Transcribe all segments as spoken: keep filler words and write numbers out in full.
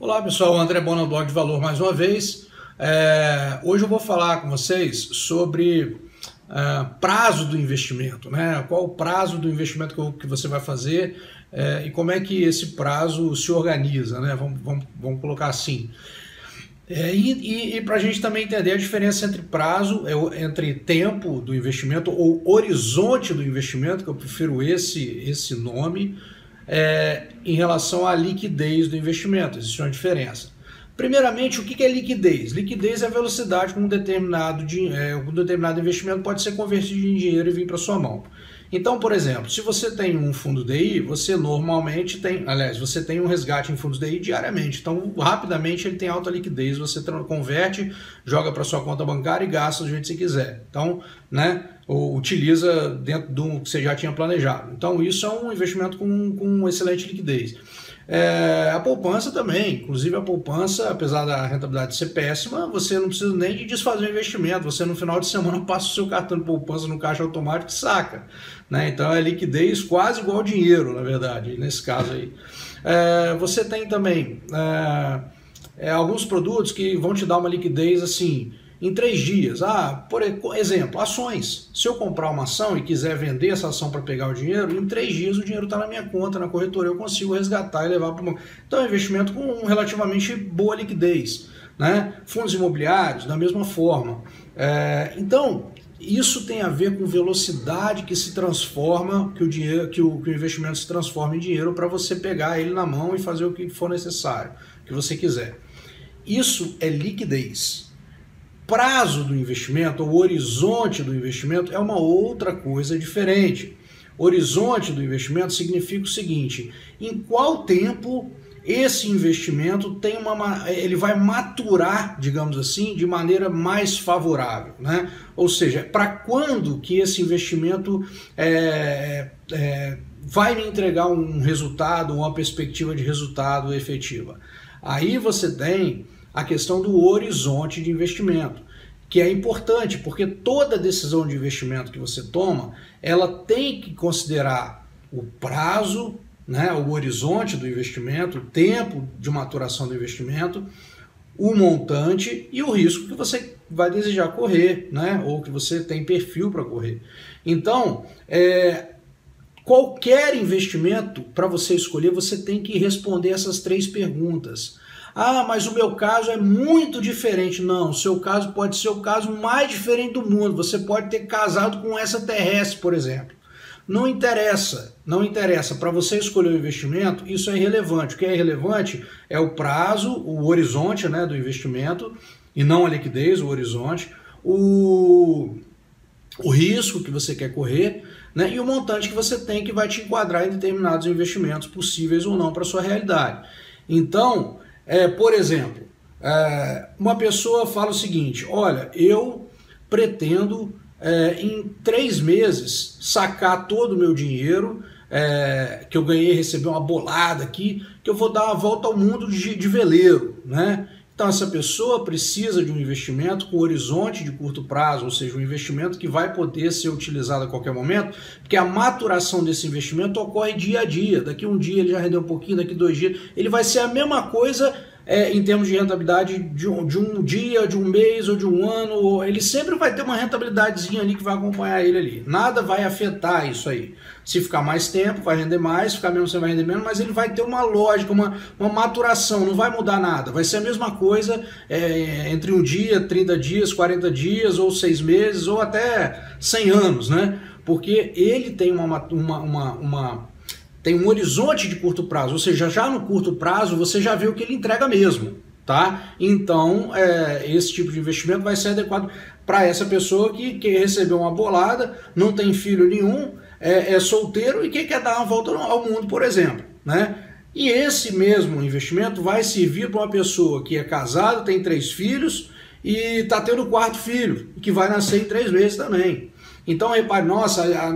Olá pessoal, André Bona, Blog de Valor mais uma vez. É, hoje eu vou falar com vocês sobre é, prazo do investimento, né? Qual o prazo do investimento que você vai fazer é, e como é que esse prazo se organiza, né? Vamos, vamos, vamos colocar assim. É, e e, e para a gente também entender a diferença entre prazo, entre tempo do investimento ou horizonte do investimento, que eu prefiro esse, esse nome, É, em relação à liquidez do investimento. Existe uma diferença. Primeiramente, o que é liquidez? Liquidez é a velocidade com um determinado, é, um determinado investimento pode ser convertido em dinheiro e vir para sua mão. Então, por exemplo, se você tem um fundo D I, você normalmente tem, aliás, você tem um resgate em fundos D I diariamente. Então, rapidamente ele tem alta liquidez, você converte, joga para sua conta bancária e gasta do jeito que você quiser. Então, né, ou utiliza dentro do que você já tinha planejado. Então, isso é um investimento com, com excelente liquidez. É, a poupança também, inclusive a poupança, apesar da rentabilidade ser péssima, você não precisa nem de desfazer o investimento, você no final de semana passa o seu cartão de poupança no caixa automático e saca, né? Então é liquidez quase igual ao dinheiro, na verdade, nesse caso aí. É, você tem também é, é, alguns produtos que vão te dar uma liquidez assim, em três dias. Ah, por exemplo, ações. Se eu comprar uma ação e quiser vender essa ação para pegar o dinheiro, em três dias o dinheiro está na minha conta, na corretora, eu consigo resgatar e levar para o banco. Então é um investimento com relativamente boa liquidez, né? Fundos imobiliários, da mesma forma. É, então, isso tem a ver com velocidade que se transforma, que o, dinheiro, que o, que o investimento se transforma em dinheiro para você pegar ele na mão e fazer o que for necessário, o que você quiser. Isso é liquidez. Prazo do investimento, ou horizonte do investimento, é uma outra coisa diferente. Horizonte do investimento significa o seguinte: em qual tempo esse investimento tem uma, ele vai maturar, digamos assim, de maneira mais favorável, né? Ou seja, para quando que esse investimento é, é, vai me entregar um resultado, uma perspectiva de resultado efetiva. Aí você tem a questão do horizonte de investimento, que é importante, porque toda decisão de investimento que você toma, ela tem que considerar o prazo, né, o horizonte do investimento, o tempo de maturação do investimento, o montante e o risco que você vai desejar correr, né, ou que você tem perfil para correr. Então, é, qualquer investimento, para você escolher, você tem que responder essas três perguntas. Ah, mas o meu caso é muito diferente. Não, o seu caso pode ser o caso mais diferente do mundo. Você pode ter casado com essa terrestre, por exemplo. Não interessa, não interessa. Para você escolher o investimento, isso é irrelevante. O que é irrelevante é o prazo, o horizonte, né, do investimento, e não a liquidez, o horizonte, o, o risco que você quer correr, né, e o montante que você tem que vai te enquadrar em determinados investimentos possíveis ou não para a sua realidade. Então, É, por exemplo, é, uma pessoa fala o seguinte: olha, eu pretendo é, em três meses sacar todo o meu dinheiro é, que eu ganhei, receber uma bolada aqui, que eu vou dar uma volta ao mundo de, de veleiro, né? Então essa pessoa precisa de um investimento com horizonte de curto prazo, ou seja, um investimento que vai poder ser utilizado a qualquer momento, porque a maturação desse investimento ocorre dia a dia. Daqui um dia ele já rendeu um pouquinho, daqui dois dias ele vai ser a mesma coisa é, em termos de rentabilidade de um, de um dia, de um mês ou de um ano. Ele sempre vai ter uma rentabilidadezinha ali que vai acompanhar ele ali. Nada vai afetar isso aí. Se ficar mais tempo, vai render mais, se ficar menos, você vai render menos, mas ele vai ter uma lógica, uma, uma maturação, não vai mudar nada. Vai ser a mesma coisa é, entre um dia, trinta dias, quarenta dias, ou seis meses, ou até cem anos, né? Porque ele tem uma, uma, uma, uma, tem um horizonte de curto prazo, ou seja, já no curto prazo você já vê o que ele entrega mesmo, tá? Então, é, esse tipo de investimento vai ser adequado para essa pessoa que, que recebeu uma bolada, não tem filho nenhum, É, é solteiro e quem quer dar uma volta ao mundo, por exemplo, né? E esse mesmo investimento vai servir para uma pessoa que é casada, tem três filhos e está tendo o quarto filho, que vai nascer em três meses também. Então, repare, nossa, a,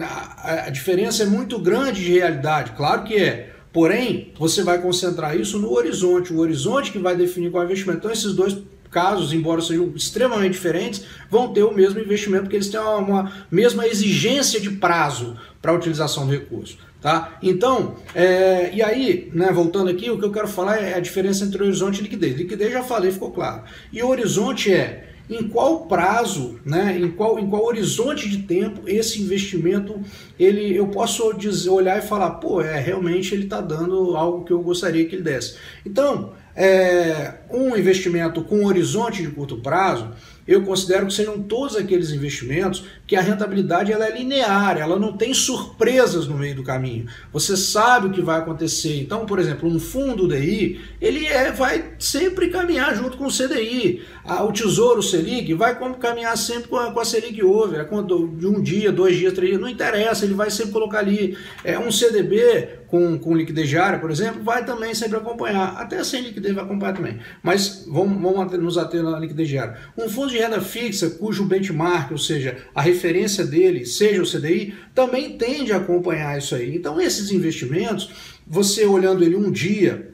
a, a diferença é muito grande de realidade, claro que é. Porém, você vai concentrar isso no horizonte, o horizonte que vai definir qual é o investimento. Então, esses dois casos, embora sejam extremamente diferentes, vão ter o mesmo investimento, porque eles têm uma, uma mesma exigência de prazo para a utilização do recurso. Tá? Então, é, e aí, né, voltando aqui, o que eu quero falar é a diferença entre horizonte e liquidez. Liquidez já falei, ficou claro. E o horizonte é em qual prazo, né, em qual, em qual horizonte de tempo esse investimento, ele, eu posso dizer, olhar e falar, pô, é, realmente ele está dando algo que eu gostaria que ele desse. Então, é, um investimento com horizonte de curto prazo, eu considero que sejam todos aqueles investimentos que a rentabilidade ela é linear, ela não tem surpresas no meio do caminho. Você sabe o que vai acontecer. Então, por exemplo, um fundo D I, ele é, vai sempre caminhar junto com o C D I. O Tesouro SELIC vai caminhar sempre com a, com a Selic Over, de um dia, dois dias, três dias, não interessa, ele vai sempre colocar ali. É, um C D B com, com liquidez diária, por exemplo, vai também sempre acompanhar. Até sem liquidez vai acompanhar também. Mas vamos, vamos nos ater na liquidez diária. Um fundo de de renda fixa, cujo benchmark, ou seja, a referência dele, seja o C D I, também tende a acompanhar isso aí. Então, esses investimentos, você olhando ele um dia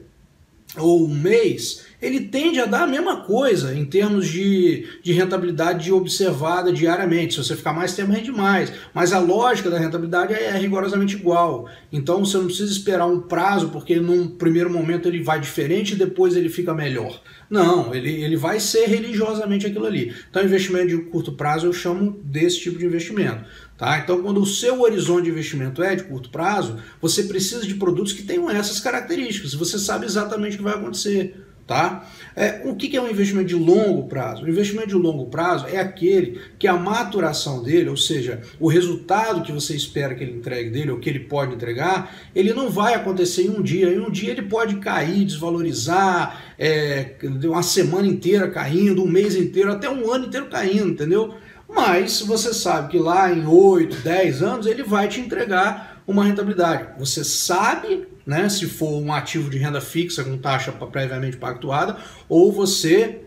ou um mês, ele tende a dar a mesma coisa em termos de, de rentabilidade observada diariamente. Se você ficar mais tempo, rende mais. Mas a lógica da rentabilidade é rigorosamente igual. Então você não precisa esperar um prazo, porque num primeiro momento ele vai diferente e depois ele fica melhor. Não, ele, ele vai ser religiosamente aquilo ali. Então investimento de curto prazo eu chamo desse tipo de investimento. Tá? Então, quando o seu horizonte de investimento é de curto prazo, você precisa de produtos que tenham essas características. Você sabe exatamente o que vai acontecer. Tá? É, o que é um investimento de longo prazo? O investimento de longo prazo é aquele que a maturação dele, ou seja, o resultado que você espera que ele entregue dele, ou que ele pode entregar, ele não vai acontecer em um dia. Em um dia ele pode cair, desvalorizar, é, uma semana inteira caindo, um mês inteiro, até um ano inteiro caindo, entendeu? Mas você sabe que lá em oito, dez anos ele vai te entregar uma rentabilidade. Você sabe, né, se for um ativo de renda fixa com taxa previamente pactuada, ou você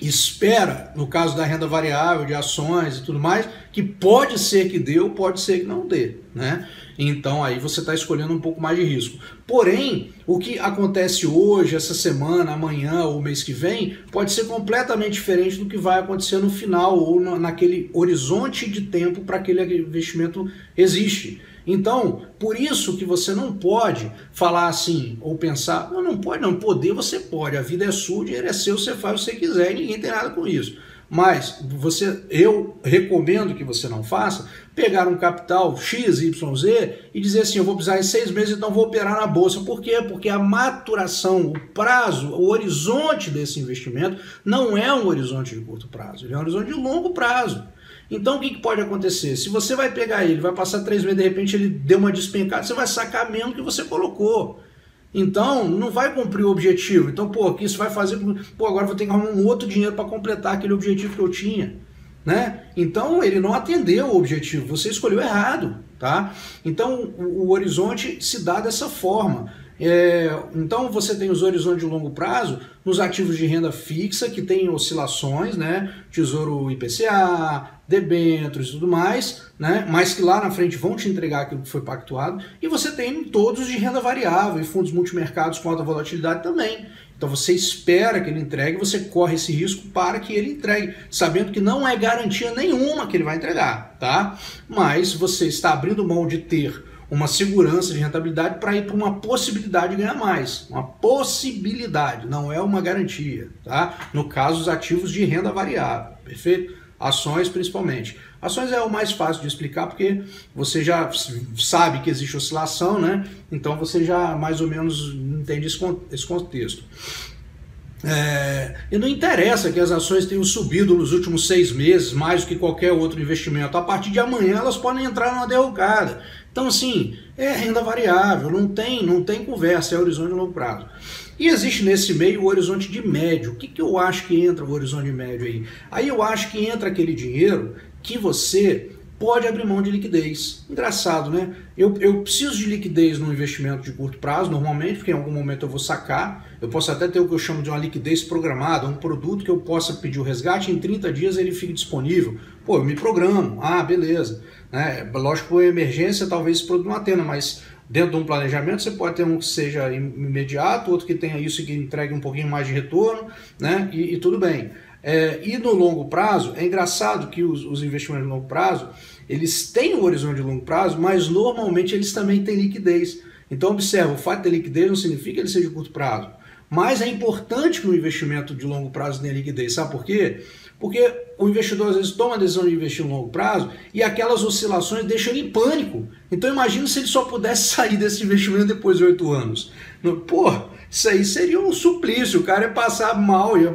espera, no caso da renda variável, de ações e tudo mais, que pode ser que dê ou pode ser que não dê, né? Então aí você está escolhendo um pouco mais de risco. Porém, o que acontece hoje, essa semana, amanhã ou mês que vem, pode ser completamente diferente do que vai acontecer no final ou naquele horizonte de tempo para aquele investimento existe. Então, por isso que você não pode falar assim, ou pensar, não, não pode não, poder você pode, a vida é sua, o dinheiro é seu, você faz o que você quiser e ninguém tem nada com isso. Mas você, eu recomendo que você não faça, pegar um capital X, Y, Z e dizer assim, eu vou precisar em seis meses, então vou operar na Bolsa. Por quê? Porque a maturação, o prazo, o horizonte desse investimento não é um horizonte de curto prazo, ele é um horizonte de longo prazo. Então o que pode acontecer? Se você vai pegar ele, vai passar três meses, de repente ele deu uma despencada, você vai sacar menos que você colocou. Então, não vai cumprir o objetivo. Então, pô, o que isso vai fazer? Pô, agora vou ter que arrumar um outro dinheiro para completar aquele objetivo que eu tinha. Né? Então, ele não atendeu o objetivo, você escolheu errado. Tá? Então, o, o horizonte se dá dessa forma. É, então você tem os horizontes de longo prazo nos ativos de renda fixa que tem oscilações, né? Tesouro I P C A, debêntures e tudo mais, né? Mas que lá na frente vão te entregar aquilo que foi pactuado. E você tem todos de renda variável e fundos multimercados com alta volatilidade também. Então você espera que ele entregue, você corre esse risco para que ele entregue, sabendo que não é garantia nenhuma que ele vai entregar, tá? Mas você está abrindo mão de ter uma segurança de rentabilidade para ir para uma possibilidade de ganhar mais. Uma possibilidade, não é uma garantia, tá? No caso, os ativos de renda variável, perfeito? Ações, principalmente. Ações é o mais fácil de explicar, porque você já sabe que existe oscilação, né? Então você já mais ou menos entende esse contexto. É, e não interessa que as ações tenham subido nos últimos seis meses, mais do que qualquer outro investimento. A partir de amanhã elas podem entrar numa derrocada. Então, assim, é renda variável, não tem, não tem conversa, é horizonte de longo prazo. E existe nesse meio o horizonte de médio. O que, que eu acho que entra o horizonte de médio aí? Aí eu acho que entra aquele dinheiro que você pode abrir mão de liquidez. Engraçado, né? Eu, eu preciso de liquidez no investimento de curto prazo, normalmente, porque em algum momento eu vou sacar. Eu posso até ter o que eu chamo de uma liquidez programada, um produto que eu possa pedir o resgate, em trinta dias ele fica disponível. Pô, eu me programo, ah, beleza. Né? Lógico que por emergência talvez esse produto não atenda, mas dentro de um planejamento você pode ter um que seja imediato, outro que tenha isso e que entregue um pouquinho mais de retorno, né? E, e tudo bem. É, e no longo prazo, é engraçado que os, os investimentos de longo prazo, eles têm um horizonte de longo prazo, mas normalmente eles também têm liquidez. Então, observa, o fato de ter liquidez não significa que ele seja de curto prazo, mas é importante que o investimento de longo prazo tenha liquidez. Sabe por quê? Porque o investidor às vezes toma a decisão de investir em longo prazo e aquelas oscilações deixam ele em pânico. Então imagina se ele só pudesse sair desse investimento depois de oito anos. Pô, isso aí seria um suplício, o cara ia passar mal, ia,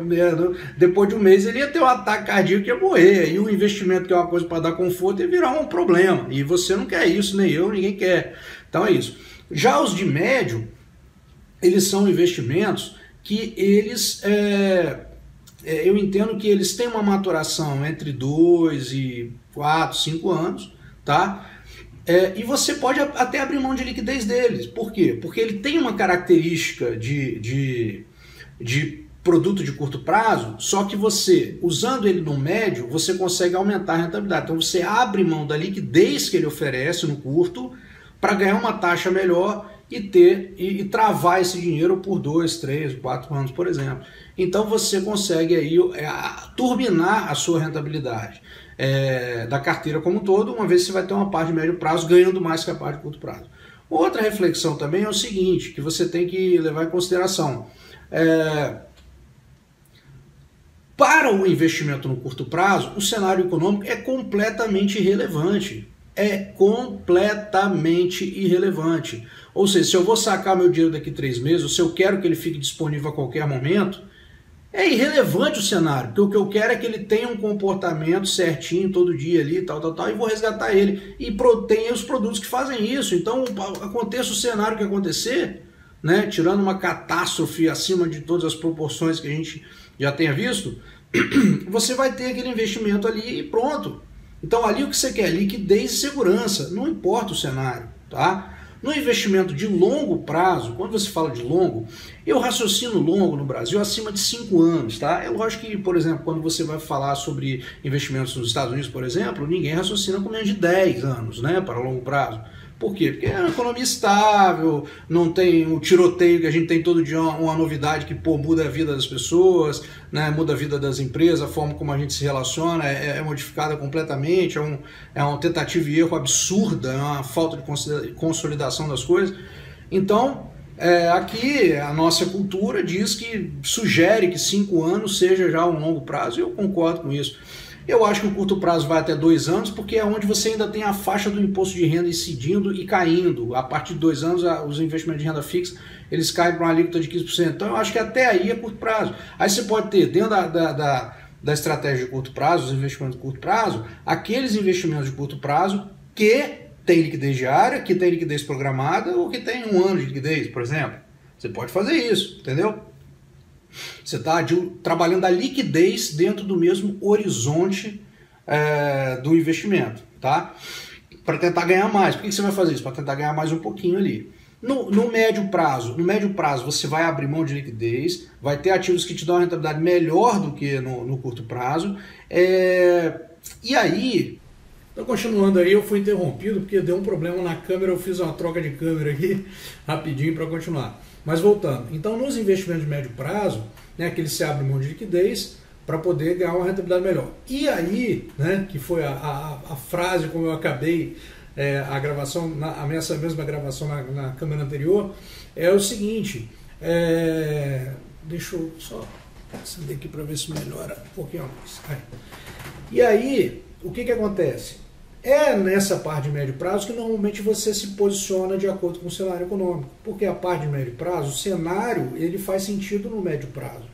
depois de um mês ele ia ter um ataque cardíaco e ia morrer. E o investimento, que é uma coisa para dar conforto, ia virar um problema. E você não quer isso, nem eu, ninguém quer. Então é isso. Já os de médio, eles são investimentos que eles... É... eu entendo que eles têm uma maturação entre dois e quatro, cinco anos, tá? É, e você pode até abrir mão de liquidez deles. Por quê? Porque ele tem uma característica de, de, de produto de curto prazo, só que você, usando ele no médio, você consegue aumentar a rentabilidade. Então você abre mão da liquidez que ele oferece no curto para ganhar uma taxa melhor e ter e, e travar esse dinheiro por dois, três, quatro anos, por exemplo. Então você consegue aí é, turbinar a sua rentabilidade é, da carteira como um todo, uma vez você vai ter uma parte de médio prazo ganhando mais que a parte de curto prazo. Outra reflexão também é o seguinte, que você tem que levar em consideração. É, para o investimento no curto prazo, o cenário econômico é completamente irrelevante. É completamente irrelevante. Ou seja, se eu vou sacar meu dinheiro daqui a três meses, ou se eu quero que ele fique disponível a qualquer momento, é irrelevante o cenário, porque o que eu quero é que ele tenha um comportamento certinho todo dia ali, tal, tal, tal, e vou resgatar ele. E tem os produtos que fazem isso. Então, aconteça o cenário que acontecer, né, tirando uma catástrofe acima de todas as proporções que a gente já tenha visto, você vai ter aquele investimento ali e pronto. Então, ali o que você quer? Liquidez e segurança. Não importa o cenário, tá? No investimento de longo prazo, quando você fala de longo, eu raciocino longo no Brasil acima de cinco anos, tá? É lógico que, por exemplo, quando você vai falar sobre investimentos nos Estados Unidos, por exemplo, ninguém raciocina com menos de dez anos, né, para longo prazo. Por quê? Porque é uma economia estável, não tem o tiroteio que a gente tem todo dia, uma, uma novidade que pô, muda a vida das pessoas, né? Muda a vida das empresas, a forma como a gente se relaciona é, é modificada completamente, é um, é um tentativa e erro absurda, é uma falta de consolidação das coisas. Então, é, aqui a nossa cultura diz que sugere que cinco anos seja já um longo prazo, e eu concordo com isso. Eu acho que o curto prazo vai até dois anos, porque é onde você ainda tem a faixa do imposto de renda incidindo e caindo. A partir de dois anos, os investimentos de renda fixa, eles caem para uma alíquota de quinze por cento. Então, eu acho que até aí é curto prazo. Aí você pode ter, dentro da, da, da, da estratégia de curto prazo, os investimentos de curto prazo, aqueles investimentos de curto prazo que tem liquidez diária, que tem liquidez programada, ou que tem um ano de liquidez, por exemplo. Você pode fazer isso, entendeu? Você está trabalhando a liquidez dentro do mesmo horizonte é, do investimento, tá? Para tentar ganhar mais. Por que você vai fazer isso? Para tentar ganhar mais um pouquinho ali. No, no médio prazo, no médio prazo você vai abrir mão de liquidez, vai ter ativos que te dão uma rentabilidade melhor do que no, no curto prazo. É, e aí... Então, continuando aí, eu fui interrompido porque deu um problema na câmera, eu fiz uma troca de câmera aqui rapidinho para continuar. Mas voltando, então nos investimentos de médio prazo, né, que eles se abrem mão de liquidez para poder ganhar uma rentabilidade melhor. E aí, né, que foi a, a, a frase como eu acabei é, a gravação, na, a essa mesma gravação na, na câmera anterior, é o seguinte, é, deixa eu só acender aqui para ver se melhora um pouquinho mais. Aí. E aí, o que que acontece? É nessa parte de médio prazo que normalmente você se posiciona de acordo com o cenário econômico, porque a parte de médio prazo, o cenário, ele faz sentido no médio prazo.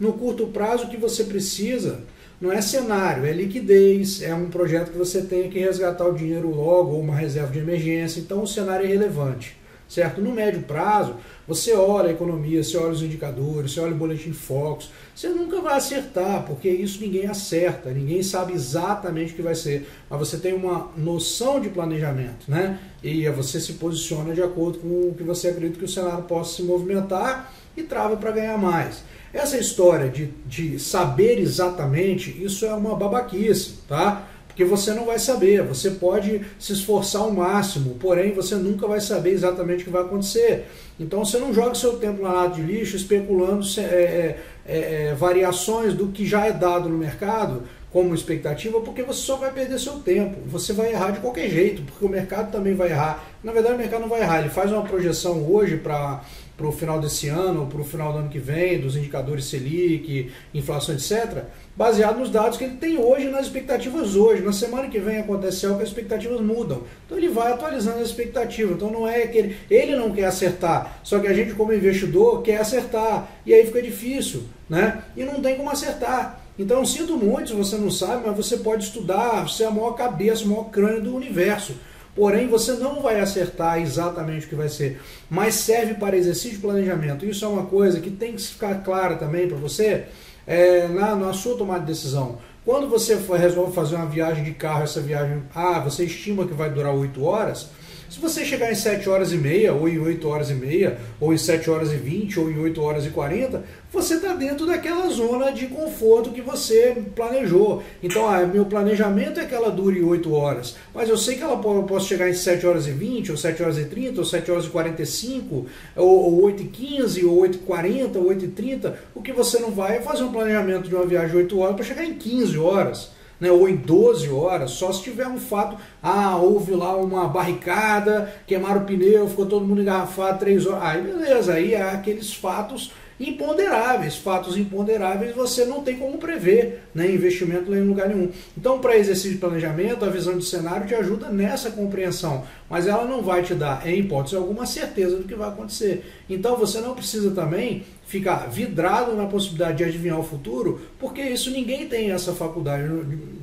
No curto prazo, o que você precisa não é cenário, é liquidez, é um projeto que você tenha que resgatar o dinheiro logo, ou uma reserva de emergência, então o cenário é irrelevante, certo? No médio prazo, você olha a economia, você olha os indicadores, você olha o boletim Focus, você nunca vai acertar, porque isso ninguém acerta, ninguém sabe exatamente o que vai ser, mas você tem uma noção de planejamento, né? E você se posiciona de acordo com o que você acredita que o cenário possa se movimentar e trava para ganhar mais. Essa história de, de saber exatamente, isso é uma babaquice, tá? Que você não vai saber, você pode se esforçar ao máximo, porém você nunca vai saber exatamente o que vai acontecer. Então você não joga seu tempo na lata de lixo especulando é, é, é, variações do que já é dado no mercado, como expectativa, porque você só vai perder seu tempo, você vai errar de qualquer jeito, porque o mercado também vai errar. Na verdade, o mercado não vai errar, ele faz uma projeção hoje para o final desse ano, para o final do ano que vem, dos indicadores Selic, inflação, etcétera, baseado nos dados que ele tem hoje, nas expectativas hoje. Na semana que vem acontece algo que as expectativas mudam. Então ele vai atualizando a expectativa. Então não é que ele, ele não quer acertar, só que a gente como investidor quer acertar. E aí fica difícil, né? E não tem como acertar. Então eu sinto muito se você não sabe, mas você pode estudar, você é a maior cabeça, o maior crânio do universo. Porém, você não vai acertar exatamente o que vai ser, mas serve para exercício de planejamento. Isso é uma coisa que tem que ficar clara também para você é, na, na sua tomada de decisão. Quando você for, resolve fazer uma viagem de carro, essa viagem, ah, você estima que vai durar oito horas, se você chegar em sete horas e meia, ou em oito horas e meia, ou em sete horas e vinte, ou em oito horas e quarenta, você está dentro daquela zona de conforto que você planejou. Então, ah, meu planejamento é que ela dure oito horas, mas eu sei que ela pode, eu posso chegar em sete horas e vinte, ou sete horas e trinta, ou sete horas e quarenta e cinco, ou, ou oito e quinze, ou oito e quarenta, ou oito e trinta. O que você não vai é fazer um planejamento de uma viagem de oito horas para chegar em quinze horas. Né, ou em doze horas, só se tiver um fato, ah, houve lá uma barricada, queimaram o pneu, ficou todo mundo engarrafado três horas, aí beleza, aí há aqueles fatos imponderáveis, fatos imponderáveis você não tem como prever, né, investimento em lugar nenhum. Então, para exercício de planejamento, a visão de cenário te ajuda nessa compreensão, mas ela não vai te dar, em hipótese alguma, certeza do que vai acontecer. Então, você não precisa também ficar vidrado na possibilidade de adivinhar o futuro, porque isso ninguém tem essa faculdade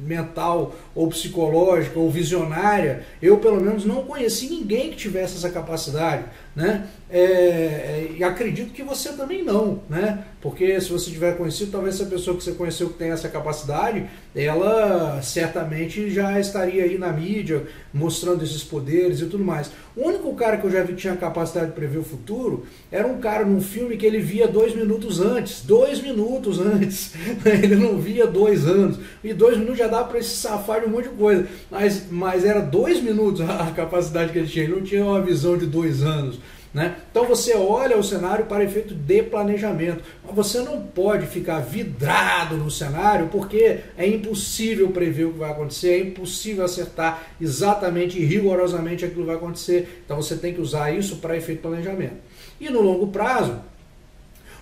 mental ou psicológica ou visionária. Eu, pelo menos, não conheci ninguém que tivesse essa capacidade, né? É, e acredito que você também não, né? Porque se você tiver conhecido, talvez essa pessoa que você conheceu que tem essa capacidade, ela certamente já estaria aí na mídia, mostrando esses poderes e tudo mais. O único cara que eu já vi que tinha capacidade de prever o futuro era um cara num filme que ele via dois minutos antes, dois minutos antes, ele não via dois anos, e dois minutos já dá para se safar de um monte de coisa, mas, mas era dois minutos a capacidade que ele tinha, ele não tinha uma visão de dois anos. Né? Então você olha o cenário para efeito de planejamento, mas você não pode ficar vidrado no cenário porque é impossível prever o que vai acontecer, é impossível acertar exatamente e rigorosamente aquilo que vai acontecer, então você tem que usar isso para efeito planejamento. E no longo prazo,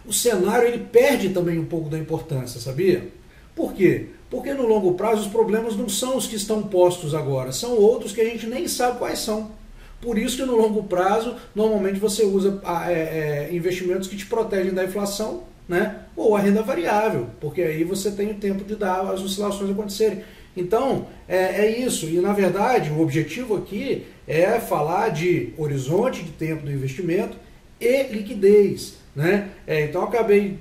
o cenário ele perde também um pouco da importância, sabia? Por quê? Porque no longo prazo os problemas não são os que estão postos agora, são outros que a gente nem sabe quais são. Por isso que no longo prazo, normalmente você usa é, é, investimentos que te protegem da inflação, né? Ou a renda variável, porque aí você tem o tempo de dar as oscilações acontecerem. Então, é, é isso. E, na verdade, o objetivo aqui é falar de horizonte de tempo do investimento e liquidez, né? É, então, eu acabei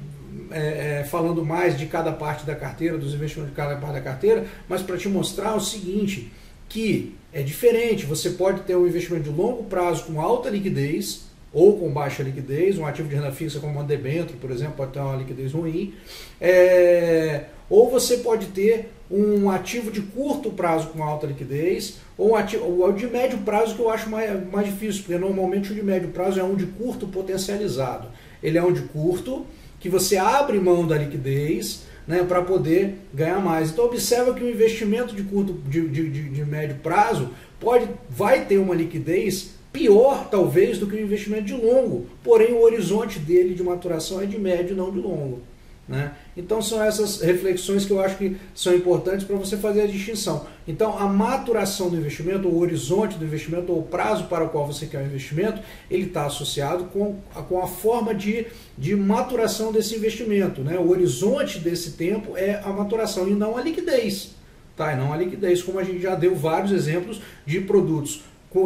é, é, falando mais de cada parte da carteira, dos investimentos de cada parte da carteira, mas para te mostrar o seguinte, que é diferente, você pode ter um investimento de longo prazo com alta liquidez ou com baixa liquidez, um ativo de renda fixa como uma debênture, por exemplo, pode ter uma liquidez ruim, é... ou você pode ter um ativo de curto prazo com alta liquidez, ou um ativo... o de médio prazo que eu acho mais, mais difícil, porque normalmente o de médio prazo é um de curto potencializado, ele é um de curto que você abre mão da liquidez, né, para poder ganhar mais. Então observa que o investimento de curto, de, de, de médio prazo pode, vai ter uma liquidez pior talvez do que o investimento de longo, porém o horizonte dele de maturação é de médio, não de longo, né? Então são essas reflexões que eu acho que são importantes para você fazer a distinção. Então a maturação do investimento, o horizonte do investimento, ou o prazo para o qual você quer o investimento, ele está associado com a, com a forma de, de maturação desse investimento, né? O horizonte desse tempo é a maturação e não a liquidez, tá? E não a liquidez, como a gente já deu vários exemplos de produtos,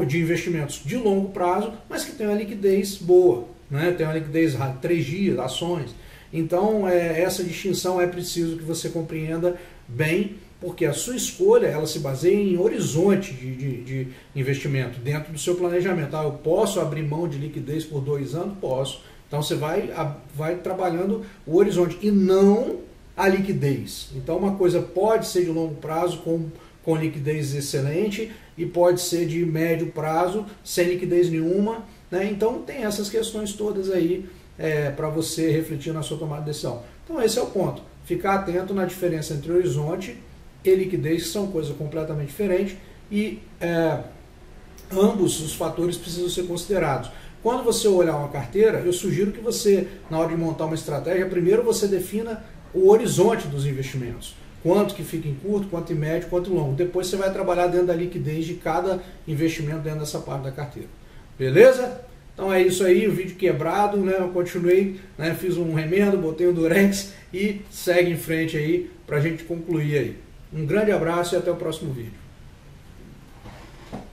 de investimentos de longo prazo, mas que tem uma liquidez boa, né? Tem uma liquidez de três dias, ações. Então, é, essa distinção é preciso que você compreenda bem, porque a sua escolha ela se baseia em horizonte de, de, de investimento, dentro do seu planejamento. Ah, eu posso abrir mão de liquidez por dois anos? Posso. Então, você vai, vai trabalhando o horizonte e não a liquidez. Então, uma coisa pode ser de longo prazo com, com liquidez excelente e pode ser de médio prazo sem liquidez nenhuma, né? Então, tem essas questões todas aí. É, para você refletir na sua tomada de decisão. Então esse é o ponto, ficar atento na diferença entre horizonte e liquidez são coisas completamente diferentes e é, ambos os fatores precisam ser considerados. Quando você olhar uma carteira, eu sugiro que você, na hora de montar uma estratégia, primeiro você defina o horizonte dos investimentos. Quanto que fica em curto, quanto em médio, quanto em longo. Depois você vai trabalhar dentro da liquidez de cada investimento dentro dessa parte da carteira. Beleza? Então é isso aí, o vídeo quebrado, né? Eu continuei, né? Fiz um remendo, botei um durex e segue em frente aí pra gente concluir aí. Um grande abraço e até o próximo vídeo.